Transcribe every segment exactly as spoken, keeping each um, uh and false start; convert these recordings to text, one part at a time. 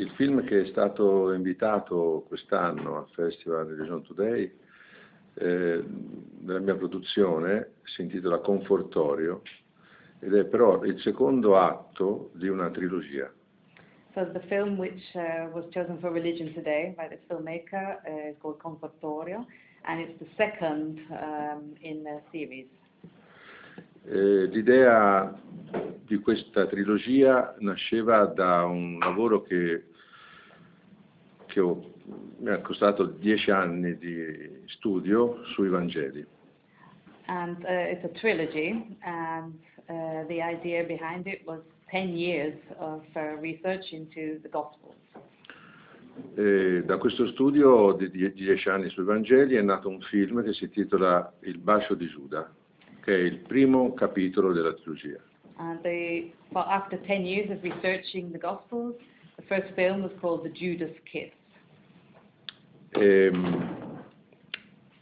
Il film che è stato invitato quest'anno al Festival Religion Today, eh, della mia produzione, si intitola Confortorio, ed è però il secondo atto di una trilogia. So the film which uh, was chosen for Religion Today by the filmmaker uh, is called Confortorio, and it's the second um, in a series. Eh, l'idea di questa trilogia nasceva da un lavoro che, che ho, mi ha costato dieci anni di studio sui Vangeli. And uh, it's a trilogy, and uh, the idea behind it was ten years of uh, research into the Gospels. Eh, da questo studio di die- dieci anni sui Vangeli è nato un film che si intitola Il bacio di Giuda, che è il primo capitolo della trilogia. And they, well, after ten years of researching the Gospels, the first film was called The Judas Kiss. E,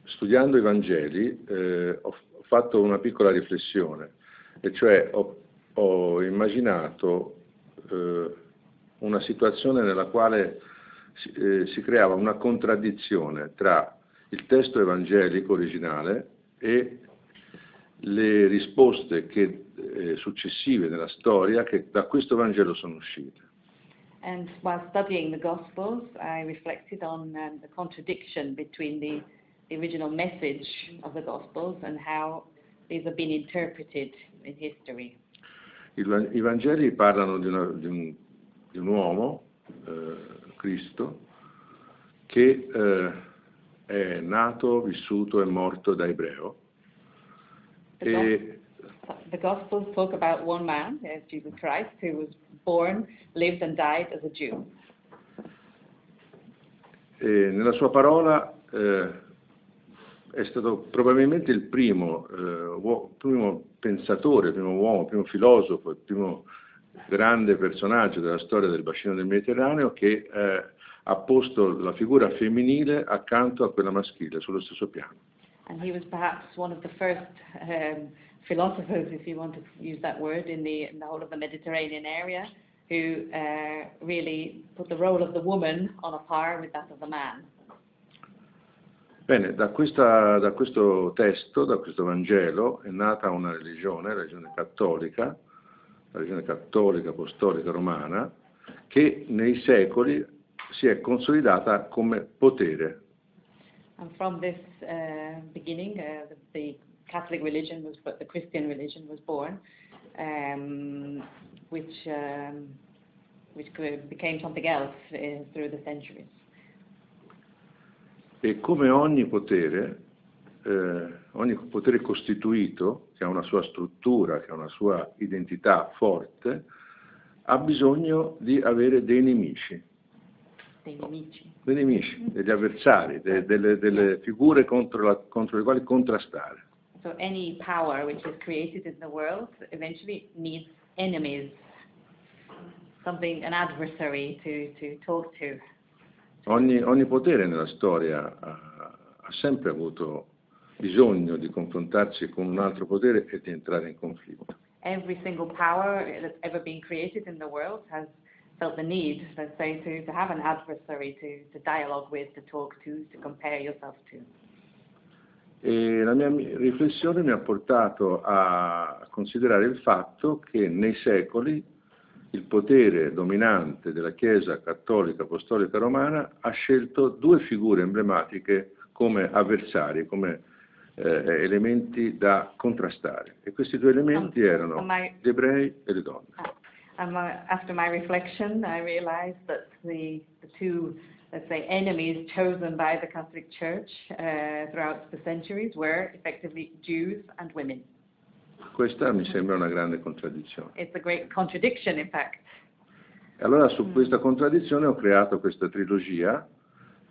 studiando i Vangeli eh, ho fatto una piccola riflessione, e cioè ho, ho immaginato eh, una situazione nella quale si, eh, si creava una contraddizione tra il testo evangelico originale e le risposte che, eh, successive nella storia che da questo Vangelo sono uscite. And while studying the Gospels, I reflected on um, the contradiction between the, the original message of the Gospels and how these have been interpreted in history. Il, I Vangeli parlano di, una, di, un, di un uomo, eh, Cristo, che eh, è nato, vissuto e morto da ebreo. The Gospels talk about one man, Jesus Christ, who was born, lived and died as a Jew. E nella sua parola eh, è stato probabilmente il primo, eh, uo- primo pensatore, primo uomo, primo filosofo, il primo grande personaggio della storia del bacino del Mediterraneo che eh, ha posto la figura femminile accanto a quella maschile sullo stesso piano. And he was perhaps one of the first um, philosophers, if you want to use that word, in the, in the whole of the Mediterranean area, who uh, really put the role of the woman on a par with that of the man. Bene, da, questa, da questo testo, da questo Vangelo, è nata una religione, la religione cattolica, la religione cattolica apostolica romana, che nei secoli si è consolidata come potere. And from this uh, beginning, uh, the, the Catholic religion was, but the Christian religion was born, um, which um, which became something else uh, through the centuries. E come ogni potere, eh, ogni potere costituito, che ha una sua struttura, che ha una sua identità forte, ha bisogno di avere dei nemici. Dei nemici. Dei nemici, degli avversari, de, delle, delle figure contro, la, contro le quali contrastare. So any power which is created in the world eventually needs enemies, something, an adversary to, to talk to. Ogni, ogni potere nella storia ha, ha sempre avuto bisogno di confrontarsi con un altro potere e di entrare in conflitto. Every single power that's ever been created in the world has felt the need, let's say, to, to have an adversary to, to dialogue with, to talk to, to compare yourself to. E la mia riflessione mi ha portato a considerare il fatto che nei secoli il potere dominante della Chiesa cattolica apostolica romana ha scelto due figure emblematiche come avversari, come eh, elementi da contrastare. E questi due elementi erano gli ebrei e le donne. And my, after my reflection, I realized that the, the two, let's say, enemies chosen by the Catholic Church uh, throughout the centuries were effectively Jews and women. Questa mi sembra una grande contraddizione. It's a great contradiction, in fact. Allora, su questa contraddizione ho creato questa trilogia,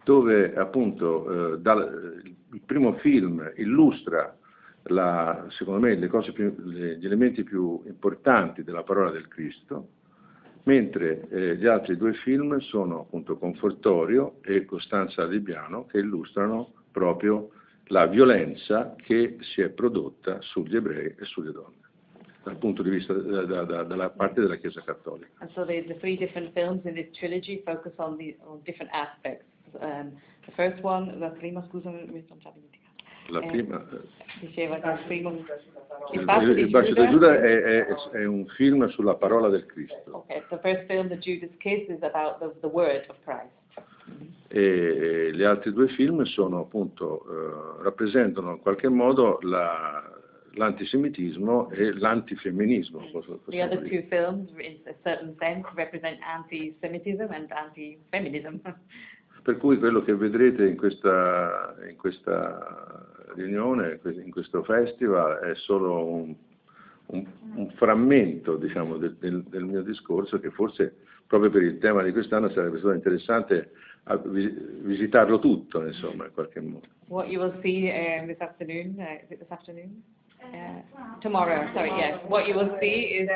dove appunto eh, dal, il primo film illustra La, secondo me le cose più, gli elementi più importanti della parola del Cristo, mentre eh, gli altri due film sono appunto Confortorio e Costanza Libiano, che illustrano proprio la violenza che si è prodotta sugli ebrei e sulle donne. dal punto di vista da, da, da, dalla parte della Chiesa Cattolica. And so the, the three different films in this trilogy focus on the on different aspects. Um, the first one, la prima, scusami, non ci abbiamo dimenticato. La prima eh, diceva il primo Il bacio di Giuda, Giuda è, è, è un film sulla parola del Cristo. Okay, the first film, The Judas Kiss, is about the, the word of Christ. E gli altri due film sono appunto eh, rappresentano in qualche modo la l'antisemitismo e l'antifemminismo. The other two films, in a certain sense, represent antisemitism and anti-feminism. Per cui quello che vedrete in questa, in questa riunione, in questo festival, è solo un, un, un frammento, diciamo, del, del, del mio discorso, che forse proprio per il tema di quest'anno sarebbe stato interessante a vis visitarlo tutto, insomma, in qualche modo. What you will see uh, this afternoon, uh, is it this afternoon? Uh, tomorrow, sorry, yes. What you will see is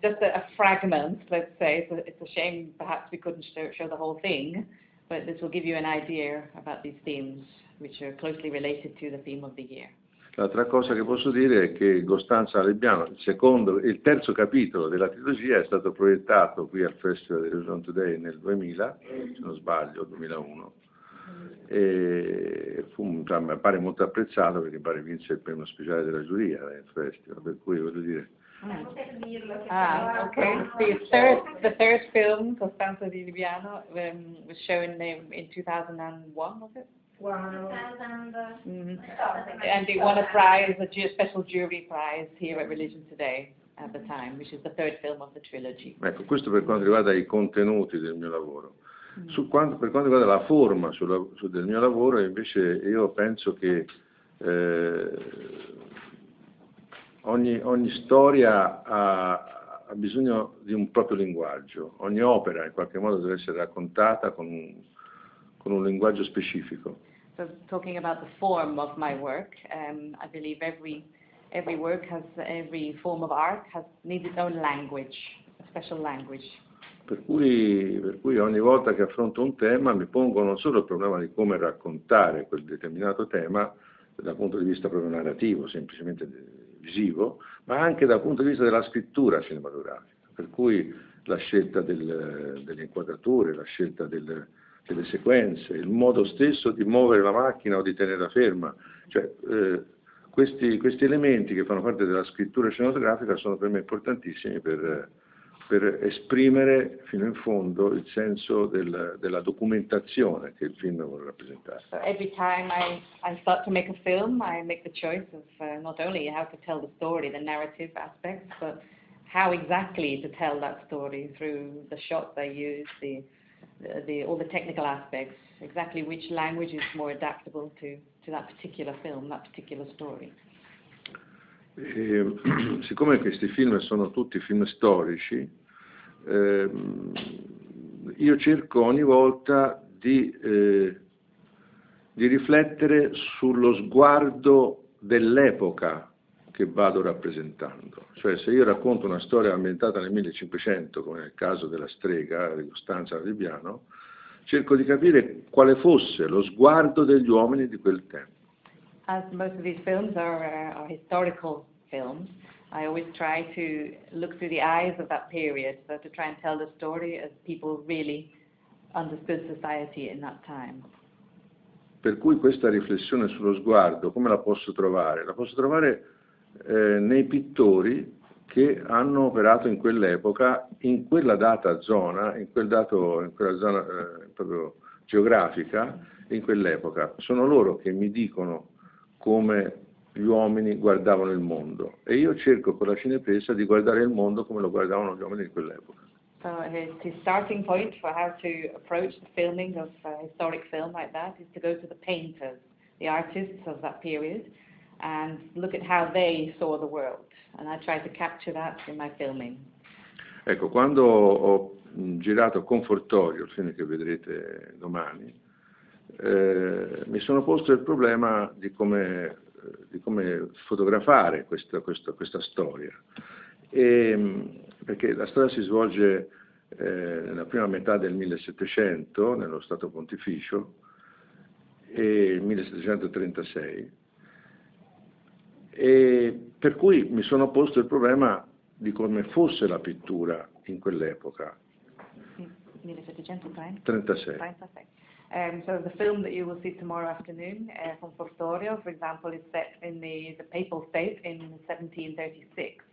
just a, a fragment, let's say. It's a, it's a shame perhaps we couldn't show, show the whole thing, but this will give you an idea about these themes, which are closely related to the theme of the year. L'altra cosa che posso dire è che Costanza Arribiano, il secondo e il terzo capitolo della trilogia, è stato proiettato qui al Festival di Religion Today nel duemila, se non sbaglio, duemilauno. E fu un dramma, pare molto apprezzato, perché pare vinse il premio speciale della giuria nel festival, per cui voglio dire. Ah, ok. The third, the third film, Costanza Libiano, um, was shown in, in two thousand one, was it? Wow. Mm-hmm. And it won a prize, a special jury prize here at Religion Today at the time, which is the third film of the trilogy. Ecco, questo per quanto riguarda i contenuti del mio lavoro. Su quanto, per quanto riguarda la forma sulla, su del mio lavoro, invece io penso che eh, ogni, ogni storia ha, ha bisogno di un proprio linguaggio, ogni opera in qualche modo deve essere raccontata con un, con un linguaggio specifico. So, talking about the form of my work, um, I believe every, every work has, every form of art has needs its own language, a special language. Per cui, per cui ogni volta che affronto un tema mi pongo non solo il problema di come raccontare quel determinato tema dal punto di vista proprio narrativo, semplicemente visivo, ma anche dal punto di vista della scrittura cinematografica, per cui la scelta del, delle inquadrature, la scelta del, delle sequenze, il modo stesso di muovere la macchina o di tenerla ferma, cioè eh, questi, questi elementi che fanno parte della scrittura cinematografica sono per me importantissimi per... per esprimere fino in fondo il senso del, della documentazione che il film vuole rappresentare. So every time I, I start to make a film, I make the choice of uh, not only how to tell the story, the narrative aspects, but how exactly to tell that story through the shots I use, the, the, the, all the technical aspects, exactly which language is more adaptable to, to that particular film, that particular story. E, siccome questi film sono tutti film storici, eh, io cerco ogni volta di, eh, di riflettere sullo sguardo dell'epoca che vado rappresentando. Cioè, se io racconto una storia ambientata nel millecinquecento, come nel caso della strega di Costanza Arribiano, cerco di capire quale fosse lo sguardo degli uomini di quel tempo. As most of these films are, uh, are historical films, I always try to look through the eyes of that period, so to try and tell the story as people really understood society in that time. Per cui questa riflessione sullo sguardo, come la posso trovare? La posso trovare eh, nei pittori che hanno operato in quell'epoca, in quella data zona, in quel dato, in quella zona eh, proprio geografica, in quell'epoca. Sono loro che mi dicono come gli uomini guardavano il mondo, e io cerco con la cinepresa di guardare il mondo come lo guardavano gli uomini di quell'epoca. So his starting point for how to approach the filming of a historic film like that is to go to the painters, the artists of that period, and look at how they saw the world, and I try to capture that in my filming. Ecco, quando ho girato Confortorio, il film che vedrete domani, Eh, mi sono posto il problema di come, di come fotografare questa, questa, questa storia, e, perché la storia si svolge eh, nella prima metà del millesettecento nello Stato Pontificio, e millesettecentotrentasei, E per cui mi sono posto il problema di come fosse la pittura in quell'epoca. Sì, millesettecentotrentasei. Um, so the film that you will see tomorrow afternoon, uh, Confortorio, for example, is set in the, the Papal State in seventeen thirty-six.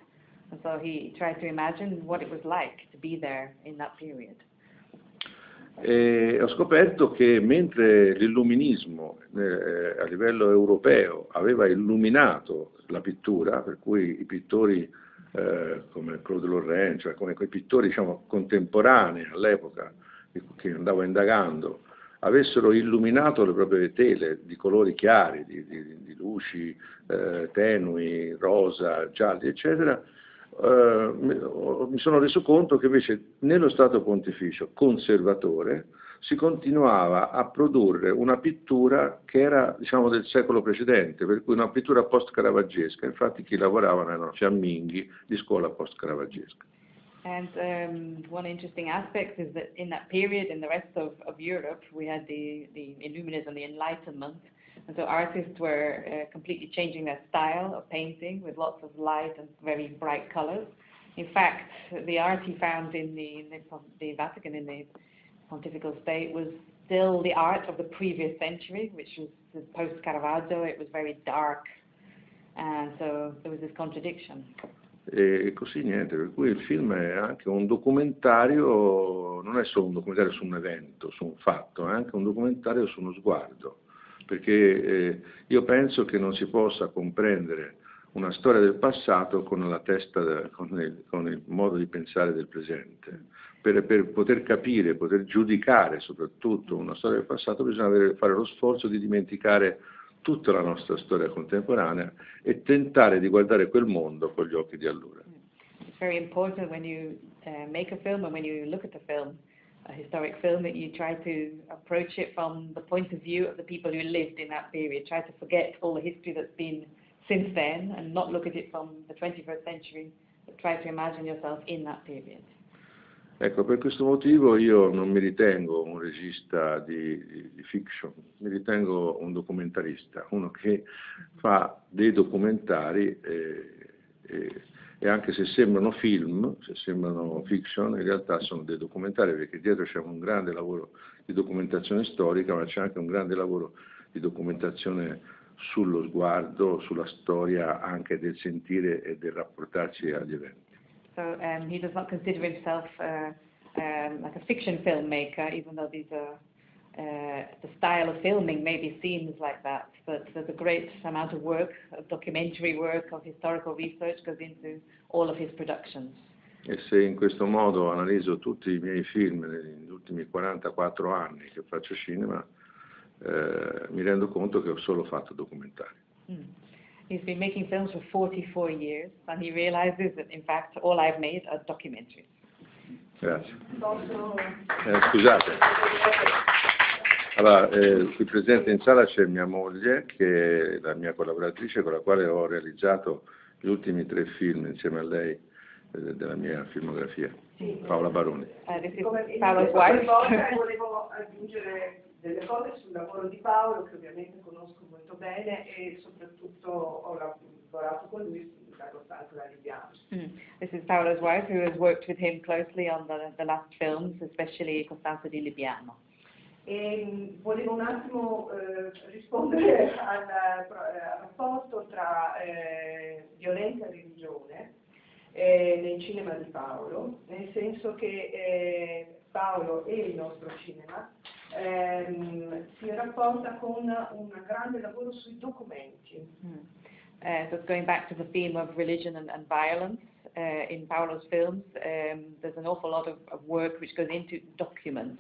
And so he tried to imagine what it was like to be there in that period. E ho scoperto che mentre l'illuminismo eh, a livello europeo aveva illuminato la pittura, per cui i pittori eh, come Claude Lorraine, cioè come quei pittori diciamo, contemporanei all'epoca che, che andavo indagando, avessero illuminato le proprie tele di colori chiari, di, di, di luci eh, tenui, rosa, gialli, eccetera, Uh, mi, mi sono reso conto che invece nello Stato Pontificio conservatore si continuava a produrre una pittura che era diciamo del secolo precedente, per cui una pittura post-caravaggesca, infatti chi lavoravano erano fiamminghi di scuola post-caravaggesca. And um, one interesting aspect is that in that period, in the rest of, of Europe, we had the, the Illuminism, the Enlightenment, and so artists were uh, completely changing their style of painting with lots of light and very bright colors. In fact, the art he found in the, in the, the Vatican, in the Pontifical State, was still the art of the previous century, which was post-Caravaggio. It was very dark, and so there was this contradiction. E così niente, per cui il film è anche un documentario, non è solo un documentario su un evento, su un fatto, è anche un documentario su uno sguardo, perché eh, io penso che non si possa comprendere una storia del passato con la testa, con il, con il modo di pensare del presente. Per, per poter capire, poter giudicare soprattutto una storia del passato bisogna avere, fare lo sforzo di dimenticare tutta la nostra storia contemporanea e tentare di guardare quel mondo con gli occhi di allora. It's very important when you uh, make a film and when you look at a film, a historic film, that you try to approach it from the point of view of the people who lived in that period. Try to forget all the history that's been since then and not look at it from the twenty-first century, but try to imagine yourself in that period. Ecco, per questo motivo io non mi ritengo un regista di, di, di fiction, mi ritengo un documentarista, uno che fa dei documentari e, e, e anche se sembrano film, se sembrano fiction, in realtà sono dei documentari, perché dietro c'è un grande lavoro di documentazione storica, ma c'è anche un grande lavoro di documentazione sullo sguardo, sulla storia, anche del sentire e del rapportarsi agli eventi. So um, he does not consider himself uh, um, like a fiction filmmaker, even though these are, uh, the style of filming maybe seems like that. But there's a great amount of work, of documentary work, of historical research goes into all of his productions. E se in questo modo analizzo tutti i miei film negli ultimi quarantaquattro anni che faccio cinema, eh, mi rendo conto che ho solo fatto documentari. Mm. He's been making films for forty-four years, and he realizes that, in fact, all I've made are documentaries. Grazie. Eh, scusate. Allora, eh, qui presente in sala c'è mia moglie, che è la mia collaboratrice, con la quale ho realizzato gli ultimi tre film insieme a lei eh, della mia filmografia. Sì. Paola Baroni. Uh, Come Paola's wife. Volevo aggiungere delle cose sul lavoro di Paolo, che ovviamente conosco molto bene e soprattutto ho lavorato con lui da Costanza Arribiano. Mm. This is Paolo's wife, who has worked with him closely on the, the last films, especially Costanza di Libiano. E volevo un attimo eh, rispondere al, al rapporto tra eh, violenza e religione eh, nel cinema di Paolo, nel senso che eh, Paolo e il nostro cinema Um, si rapporta con un grande lavoro sui documenti. Mm. Uh, so going back to the theme of religion and, and violence, uh, in Paolo's films um, there's an awful lot of, of work which goes into documents.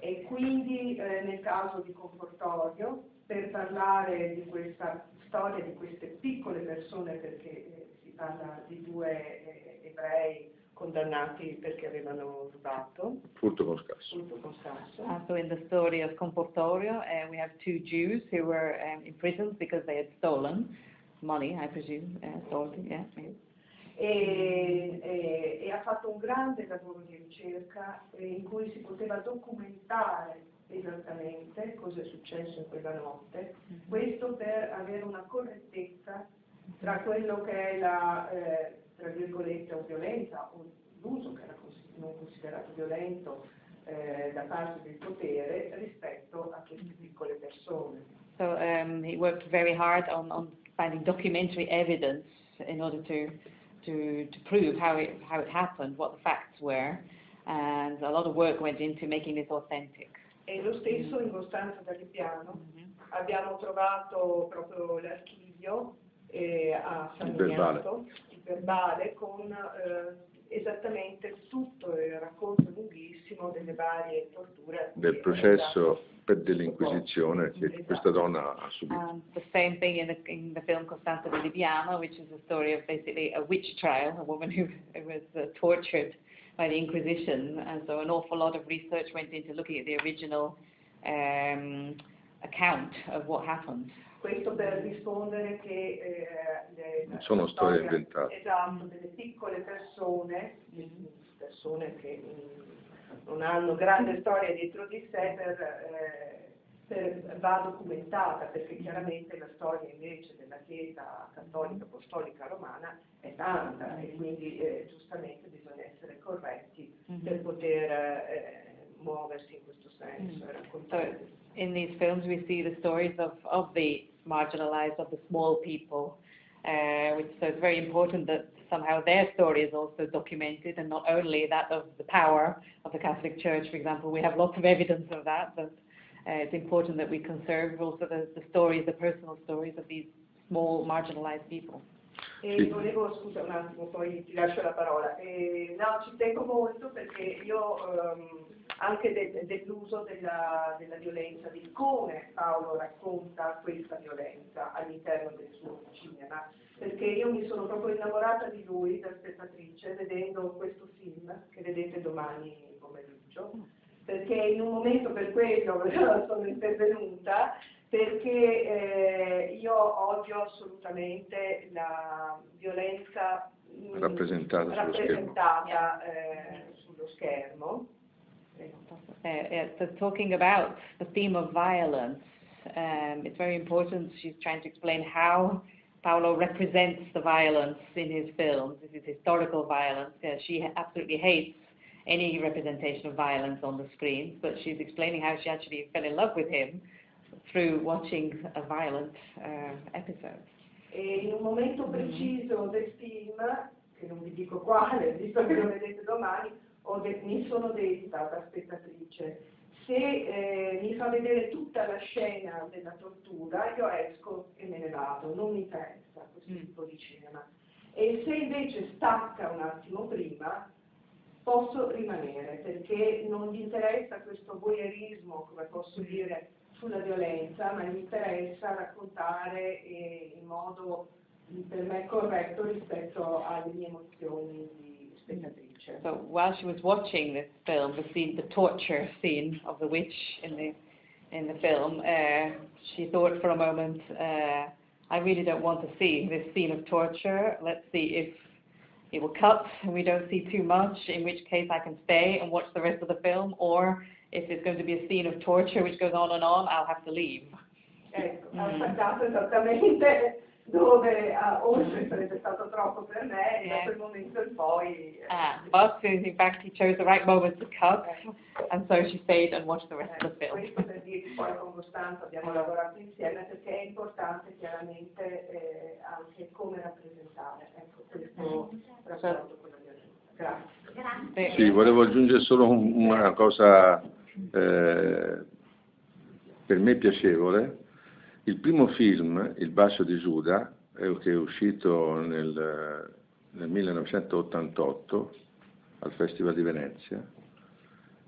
E quindi eh, nel caso di Confortorio, per parlare di questa storia, di queste piccole persone, perché eh, si parla di due eh, ebrei condannati perché avevano rubato. Furto con scasso. Furto con scasso. Uh, so in the story of Confortorio, uh, we have two Jews who were um, imprisoned because they had stolen money, I presume. Uh, stolen, yeah. E, e, e ha fatto un grande lavoro di ricerca eh, in cui si poteva documentare esattamente cosa è successo in quella notte, mm-hmm. questo per avere una correttezza tra quello che è la, eh, tra virgolette, o violenza, o l'uso che era non considerato violento eh, da parte del potere rispetto a queste piccole persone. So um, he worked very hard on, on finding documentary evidence in order to, to, to prove how it, how it happened, what the facts were, and a lot of work went into making this authentic. E lo stesso in Costanza Arribiano. Mm-hmm. Abbiamo trovato proprio l'archivio eh, a San Miniato, il verbale, con eh, esattamente tutto il racconto lunghissimo delle varie torture. Del processo per dell'Inquisizione che esatto. Questa donna ha subito. Um, the same thing in the, in the film Costanza Libiano, which is the story of basically a witch trial, a woman who was uh, tortured by the Inquisition, and so an awful lot of research went into looking at the original um, account of what happened. Questo per rispondere che eh, le, sono storie inventate. Esatto, delle piccole persone, mm-hmm. persone che mh, non hanno grande storia dietro di sé, per, eh, per, va documentata, perché chiaramente la storia invece della Chiesa cattolica apostolica romana è tanta, mm-hmm. e quindi eh, giustamente bisogna essere corretti, mm-hmm. per poter eh, muoversi in questo senso, mm-hmm. e raccontare. In these films we see the stories of, of the marginalized, of the small people, uh, which, so it's very important that somehow their story is also documented, and not only that of the power of the Catholic Church, for example. We have lots of evidence of that, but uh, it's important that we conserve also the, the stories, the personal stories of these small marginalized people. E volevo, scusa un attimo, poi ti lascio la parola. E, no, ci tengo molto perché io um, anche de, dell'uso della, della violenza, di come Paolo racconta questa violenza all'interno del suo cinema, perché io mi sono proprio innamorata di lui da spettatrice vedendo questo film che vedete domani pomeriggio, perché in un momento, per quello sono intervenuta, perché eh, io odio assolutamente la violenza mh, rappresentata, rappresentata sullo schermo. Eh, sullo schermo. Uh, so talking about the theme of violence, um, it's very important. She's trying to explain how Paolo represents the violence in his films. This is historical violence. Uh, she absolutely hates any representation of violence on the screen, but she's explaining how she actually fell in love with him through watching a violent uh, episode. E in un momento preciso del film, che non vi dico quale, visto che lo vedete domani, ho de- mi sono detta da spettatrice, se eh, mi fa vedere tutta la scena della tortura, io esco e me ne vado, non mi pensa questo mm. tipo di cinema. E se invece stacca un attimo prima, posso rimanere, perché non gli interessa questo voyeurismo, come posso dire, sulla violenza, ma mi interessa raccontare eh, in modo per me corretto rispetto alle mie emozioni di spettatrice. So while she was watching this film, the scene, the torture scene of the witch in the in the film, uh, she thought for a moment, uh, I really don't want to see this scene of torture. Let's see if it will cut and we don't see too much, in which case I can stay and watch the rest of the film, or if there's going to be a scene of torture which goes on and on, I'll have to leave. Ecco, ha attaccato esattamente dove, oltre sarebbe stato troppo per me, e da quel momento in poi... But in fact he chose the right moment to cut, and so she stayed and watched the rest of the film. Questo per dire che poi con Costanza abbiamo lavorato insieme, perché è importante chiaramente eh, anche come rappresentare, ecco, questo rapporto con la violenza. Grazie. Grazie. Sì, volevo aggiungere solo una cosa... Eh, per me piacevole. Il primo film, Il bacio di Giuda, eh, che è uscito nel, nel millenovecentottantotto al Festival di Venezia,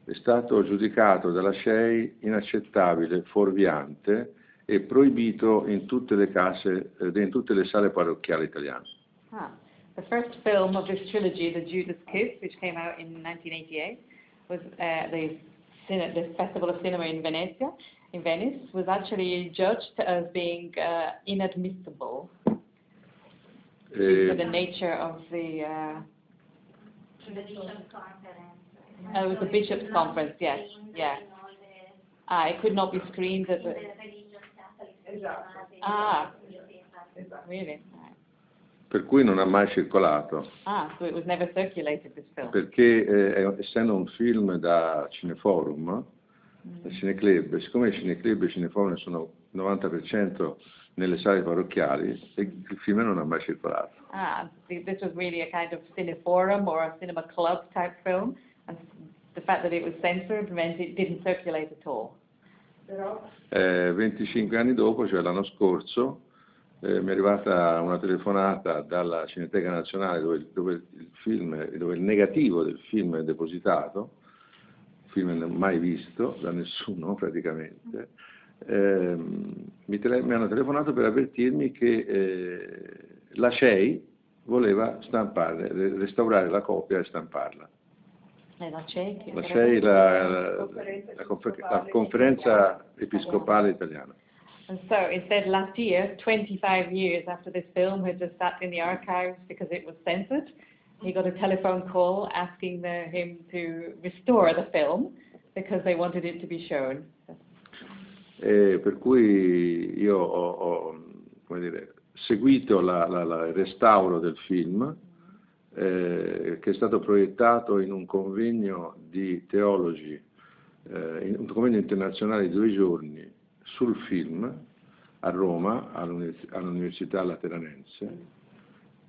è stato giudicato dalla C E I inaccettabile, fuorviante e proibito in tutte le case, eh, in tutte le sale parrocchiali italiane. Ah, the first film of this trilogy, The Judas Kiss, which came out in nineteen eighty-eight, was uh, the the Festival of Cinema in Venezia, in Venice, was actually judged as being uh, inadmissible eh, due to the nature of the... Uh, the Bishop's Conference. Oh, it was the Bishop's Conference, yes, yeah. Ah, it could not be screened at the... Religion Today Filmfestival. Ah, really? per cui non ha mai circolato. Ah, so it was never circulated, this film. Perché eh, essendo un film da Cineforum, mm. da Cineclub, siccome i Cineclub e i Cineforum sono novanta per cento nelle sale parrocchiali, il film non ha mai circolato. Ah, this was really a kind of Cineforum or a cinema club type film, and the fact that it was censored meant it didn't circulate at all. Però... Eh, venticinque anni dopo, cioè l'anno scorso, Eh, mi è arrivata una telefonata dalla Cineteca Nazionale dove, dove, il, film, dove il negativo del film è depositato, film mai visto da nessuno praticamente, eh, mi, tele, mi hanno telefonato per avvertirmi che eh, la C E I voleva stamparla, restaurare la copia e stamparla. Eh, la C E I? La C E I, la, la, la, confer- la Conferenza Episcopale Italiana. And so instead last year, twenty-five years after this film had just sat in the archives because it was censored, he got a telephone call asking the, him to restore the film because they wanted it to be shown. Eh, per cui io ho, ho come dire, seguito la, la, la, il restauro del film eh, che è stato proiettato in un convegno di teologi, eh, in un convegno internazionale di due giorni sul film a Roma, all'Università Lateranense,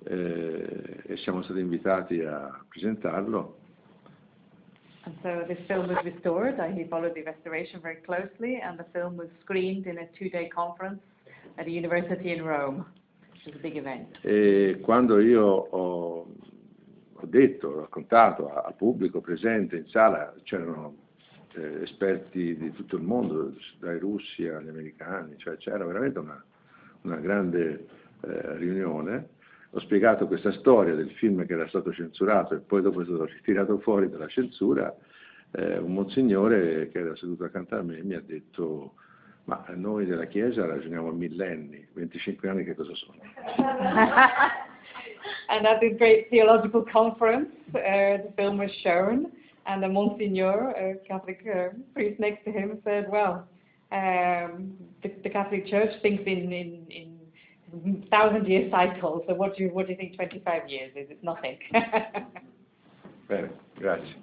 eh, e siamo stati invitati a presentarlo. And so this film was restored, he followed the restoration very closely, and the film was screened in a two-day conference at a university in Rome, which was a big event. E quando io ho, ho detto, ho raccontato al pubblico presente in sala, c'erano Eh, esperti di tutto il mondo, dai russi agli americani, cioè c'era veramente una, una grande eh, riunione. Ho spiegato questa storia del film che era stato censurato e poi dopo è stato ritirato fuori dalla censura. Eh, un monsignore che era seduto accanto a me mi ha detto: ma noi della Chiesa ragioniamo a millenni, venticinque anni che cosa sono? And at this great theological conference uh, the film was shown. And the Monsignor, a Catholic uh, priest next to him, said, well, um, the, the Catholic Church thinks in, in, in thousand-year cycles, so what do, you, what do you think twenty-five years is? It's nothing. Bene, grazie.